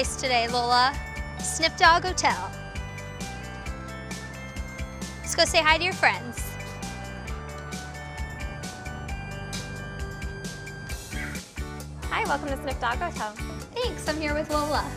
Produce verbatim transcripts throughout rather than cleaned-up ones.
place today, Lola. Sniff Dog Hotel. Let's go say hi to your friends. Hi, welcome to Sniff Dog Hotel. Thanks, I'm here with Lola.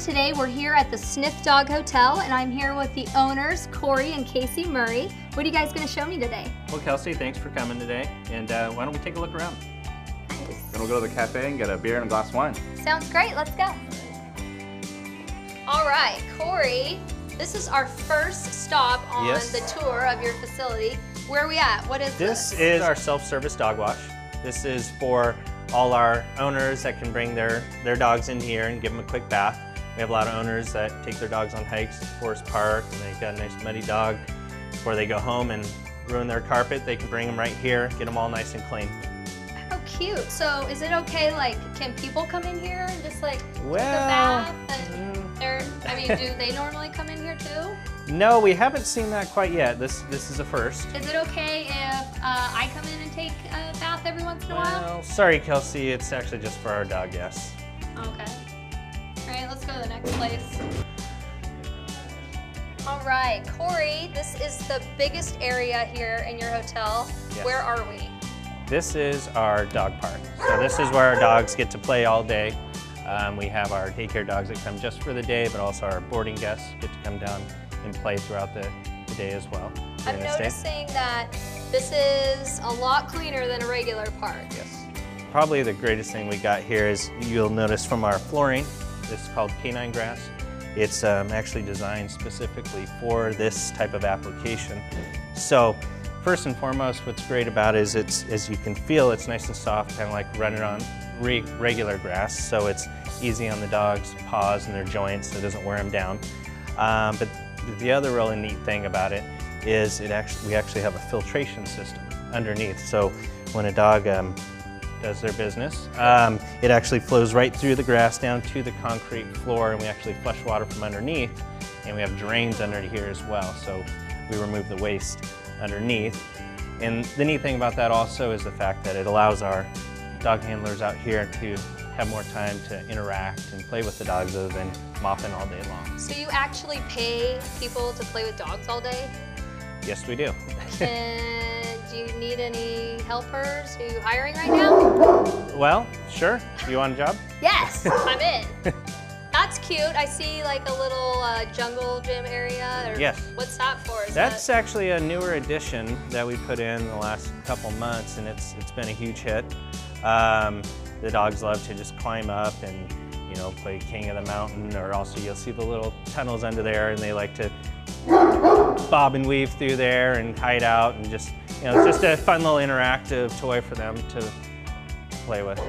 Today we're here at the Sniff Dog Hotel and I'm here with the owners, Corey and Casey Murry. What are you guys going to show me today? Well, Kelsey, thanks for coming today, and uh, why don't we take a look around? Nice. Then we'll go to the cafe and get a beer and a glass of wine. Sounds great, let's go. All right, Corey, this is our first stop on yes. the tour of your facility. Where are we at? What is this? This is our self-service dog wash. This is for all our owners that can bring their, their dogs in here and give them a quick bath. We have a lot of owners that take their dogs on hikes to Forest Park, and they've got a nice muddy dog. Before they go home and ruin their carpet, they can bring them right here, get them all nice and clean. How cute. So is it okay, like, can people come in here and just, like, well, take a bath? And mm. they're, I mean, do they normally come in here, too? No, we haven't seen that quite yet. This this is a first. Is it okay if uh, I come in and take a bath every once in a well, while? Sorry, Kelsey. It's actually just for our dog, yes. Okay. Alright, let's go to the next place. Alright, Corey, this is the biggest area here in your hotel. Yes. Where are we? This is our dog park. So this is where our dogs get to play all day. Um, we have our daycare dogs that come just for the day, but also our boarding guests get to come down and play throughout the, the day as well. I'm noticing that this is a lot cleaner than a regular park. Yes. Probably the greatest thing we got here is you'll notice from our flooring, it's called canine grass. It's um, actually designed specifically for this type of application. So first and foremost, what's great about it is it's, as you can feel, it's nice and soft, kind of like running on re regular grass. So it's easy on the dog's paws and their joints, so it doesn't wear them down. Um, but the other really neat thing about it is it actually, we actually have a filtration system underneath. So when a dog um, does their business. Um, it actually flows right through the grass down to the concrete floor, and we actually flush water from underneath, and we have drains under here as well, so we remove the waste underneath. And the neat thing about that also is the fact that it allows our dog handlers out here to have more time to interact and play with the dogs other than mopping all day long. So you actually pay people to play with dogs all day? Yes, we do. Do you need any helpers? Are you hiring right now? Well, sure. You want a job? Yes, I'm in. That's cute. I see like a little uh, jungle gym area. Or yes. What's that for? Is That's that... actually a newer addition that we put in the last couple months, and it's it's been a huge hit. Um, the dogs love to just climb up and you know play King of the Mountain, or also you'll see the little tunnels under there, and they like to bob and weave through there and hide out and just. You know, it's just a fun little interactive toy for them to play with.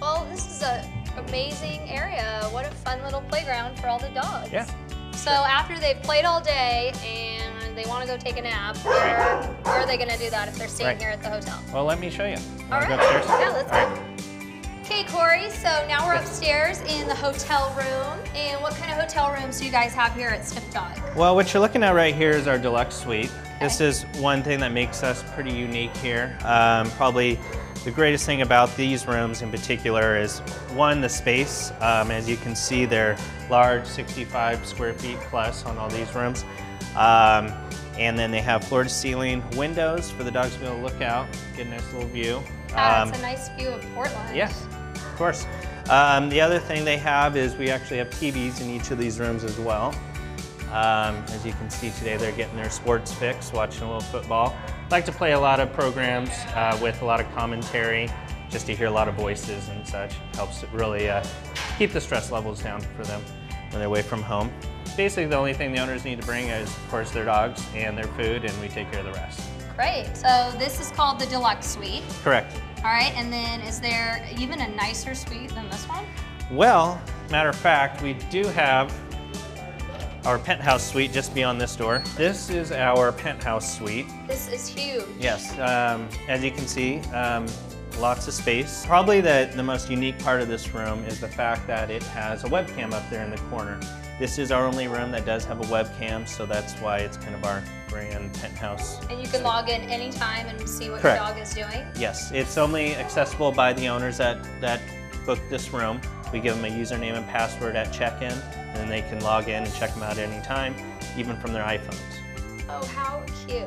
Well, this is an amazing area. What a fun little playground for all the dogs. Yeah. So after they've played all day and they want to go take a nap, where, where are they going to do that if they're staying right. here at the hotel? Well, let me show you. All right. Go upstairs? Yeah, let's all go. Right. Okay, Corey, so now we're upstairs in the hotel room. And what kind of hotel rooms do you guys have here at Sniff Dog? Well, what you're looking at right here is our deluxe suite. This is one thing that makes us pretty unique here. Um, probably the greatest thing about these rooms in particular is, one, the space. Um, as you can see, they're large, sixty-five square feet plus on all these rooms. Um, and then they have floor to ceiling windows for the dogs to be able to look out, get a nice little view. That's um, a nice view of Portland. Yes, of course. Um, the other thing they have is we actually have T Vs in each of these rooms as well. Um, as you can see today, they're getting their sports fix, watching a little football. I like to play a lot of programs uh, with a lot of commentary, just to hear a lot of voices and such. Helps really uh, keep the stress levels down for them when they're away from home. Basically, the only thing the owners need to bring is, of course, their dogs and their food, and we take care of the rest. Great. So this is called the Deluxe Suite. Correct. All right, and then is there even a nicer suite than this one? Well, matter of fact, we do have our penthouse suite just beyond this door. This is our penthouse suite. This is huge. Yes, um, as you can see, um, lots of space. Probably the, the most unique part of this room is the fact that it has a webcam up there in the corner. This is our only room that does have a webcam, so that's why it's kind of our grand penthouse. And you can log in anytime and see what Correct. Your dog is doing? Yes, it's only accessible by the owners that, that book this room. We give them a username and password at check-in, and then they can log in and check them out at any time, even from their iPhones. Oh, how cute.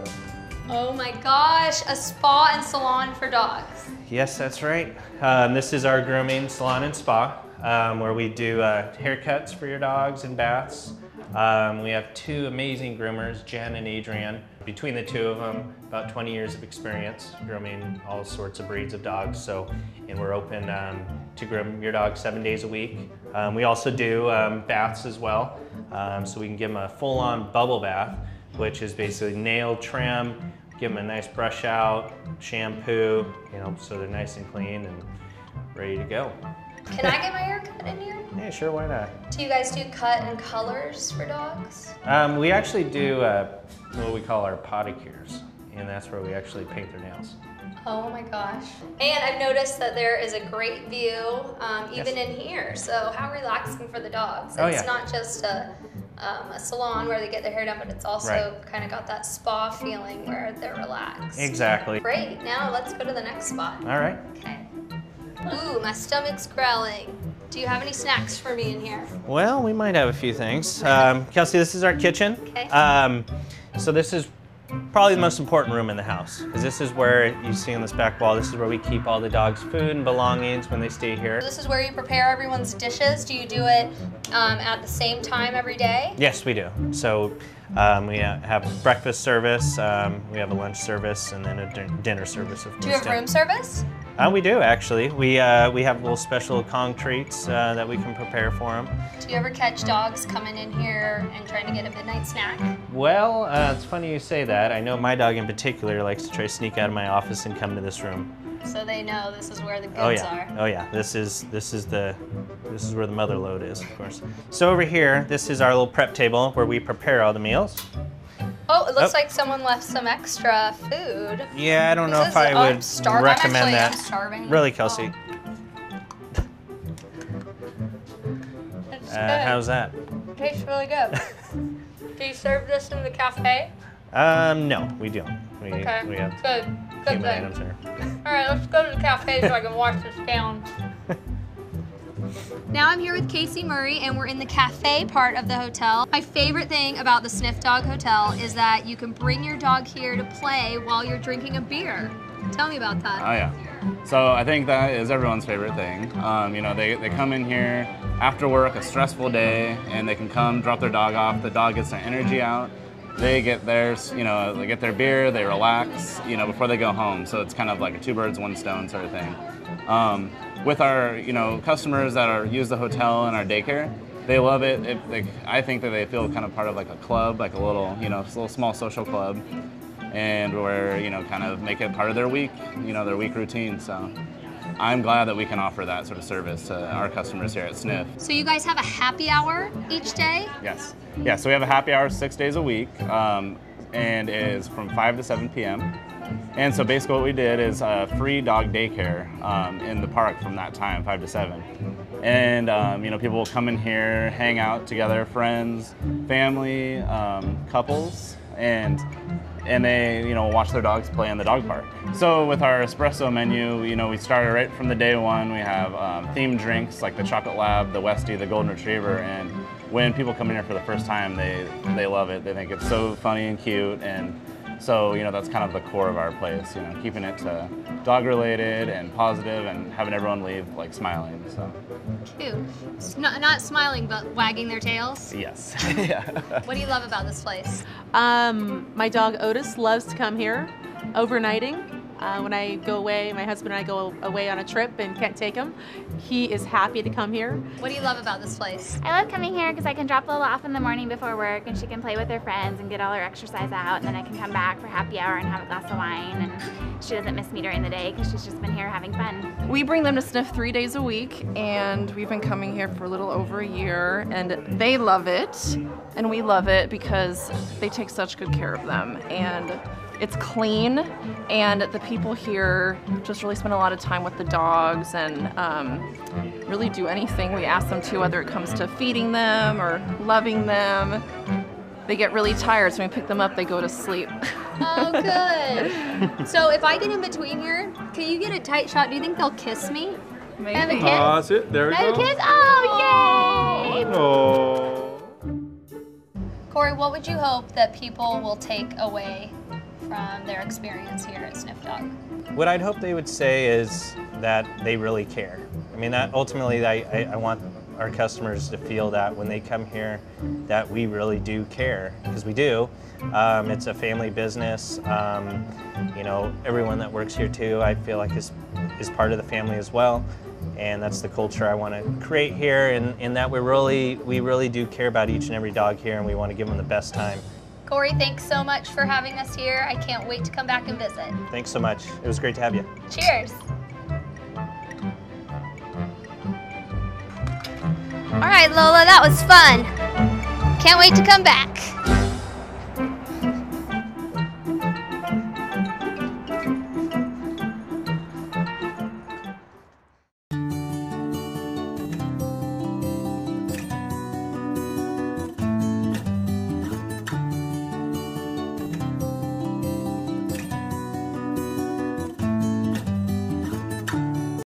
Oh my gosh, a spa and salon for dogs. Yes, that's right. Um, this is our grooming salon and spa, um, where we do uh, haircuts for your dogs and baths. Um, we have two amazing groomers, Jen and Adrian. Between the two of them, about twenty years of experience grooming all sorts of breeds of dogs. So, and we're open um, to groom your dog seven days a week. Um, we also do um, baths as well. Um, so we can give them a full-on bubble bath, which is basically nail trim, give them a nice brush out, shampoo, you know, so they're nice and clean and ready to go. Can I get my hair cut in here? Yeah, sure, why not? Do you guys do cut and colors for dogs? Um, we actually do uh, what we call our pedicures, and that's where we actually paint their nails. Oh my gosh. And I've noticed that there is a great view um, even yes. in here, so how relaxing for the dogs. It's oh, yeah. not just a Um, a salon where they get their hair done, but it's also right. kind of got that spa feeling where they're relaxed. Exactly. Great, now let's go to the next spot. All right. Okay. Ooh, my stomach's growling. Do you have any snacks for me in here? Well, we might have a few things. Um, Kelsey, this is our kitchen. Okay. Um, so this is probably the most important room in the house, because this is where you see on this back wall, this is where we keep all the dogs' food and belongings when they stay here. So this is where you prepare everyone's dishes. Do you do it um, at the same time every day? Yes, we do. So um, we have breakfast service, um, we have a lunch service, and then a din dinner service. Of course. Do you have room service? Uh, we do, actually. We, uh, we have little special Kong treats uh, that we can prepare for them. Do you ever catch dogs coming in here and trying to get a midnight snack? Well, uh, it's funny you say that. I know my dog in particular likes to try to sneak out of my office and come to this room. So they know this is where the goods oh, yeah. are. Oh yeah, this is, this is the, this is where the mother lode is, of course. So over here, this is our little prep table where we prepare all the meals. Oh, it looks oh. like someone left some extra food. Yeah, I don't know this if is, I oh, would I'm recommend I'm that. I'm starving. Really, Kelsey? Oh. It's uh, good. How's that? It tastes really good. Do you serve this in the cafe? Um, no, we don't. We, okay, we have good, good human items here. All right, let's go to the cafe so I can wash this down. Now I'm here with Casey Murry, and we're in the cafe part of the hotel. My favorite thing about the Sniff Dog Hotel is that you can bring your dog here to play while you're drinking a beer. Tell me about that. Oh yeah. So I think that is everyone's favorite thing. Um, you know, they, they come in here after work, a stressful day, and they can come drop their dog off. The dog gets their energy out. They get theirs, you know, they get their beer, they relax, you know, before they go home. So it's kind of like a two birds, one stone sort of thing. Um, With our, you know, customers that are use the hotel and our daycare, they love it. it they, I think that they feel kind of part of like a club, like a little, you know, little small social club, and where you know, kind of make it part of their week, you know, their week routine. So, I'm glad that we can offer that sort of service to our customers here at Sniff. So you guys have a happy hour each day? Yes. Yeah. So we have a happy hour six days a week, um, and it is from five to seven P M And so basically what we did is uh, free dog daycare um, in the park from that time, five to seven. And um, you know, people will come in here, hang out together, friends, family, um, couples, and and they you know watch their dogs play in the dog park. So with our espresso menu, you know we started right from the day one. We have um, themed drinks like the Chocolate Lab, the Westie, the Golden Retriever, and when people come in here for the first time, they they love it. They think it's so funny and cute and. So, you know, that's kind of the core of our place, you know, keeping it uh, dog-related and positive and having everyone leave, like, smiling, so. Cute. Not, not smiling, but wagging their tails? Yes. Yeah. What do you love about this place? Um, my dog Otis loves to come here, overnighting. Uh, when I go away, my husband and I go away on a trip and can't take him, he is happy to come here. What do you love about this place? I love coming here because I can drop Lola off in the morning before work and she can play with her friends and get all her exercise out, and then I can come back for happy hour and have a glass of wine, and she doesn't miss me during the day because she's just been here having fun. We bring them to Sniff three days a week, and we've been coming here for a little over a year, and they love it, and we love it because they take such good care of them, and It's clean, and the people here just really spend a lot of time with the dogs and um, really do anything we ask them to, whether it comes to feeding them or loving them. They get really tired, so when we pick them up, they go to sleep. Oh, good. So if I get in between here, can you get a tight shot? Do you think they'll kiss me? Maybe. Have a kiss? Uh, that's it. There we go. Have a kiss? Oh, yay! Oh. Corey, what would you hope that people will take away from their experience here at Sniff Dog? What I'd hope they would say is that they really care. I mean, that ultimately, I, I, I want our customers to feel that when they come here, that we really do care, because we do. Um, it's a family business. Um, you know, everyone that works here too, I feel like is is part of the family as well, and that's the culture I want to create here, and, and that we really we really do care about each and every dog here, and we want to give them the best time. Corey, thanks so much for having us here. I can't wait to come back and visit. Thanks so much. It was great to have you. Cheers. All right, Lola, that was fun. Can't wait to come back.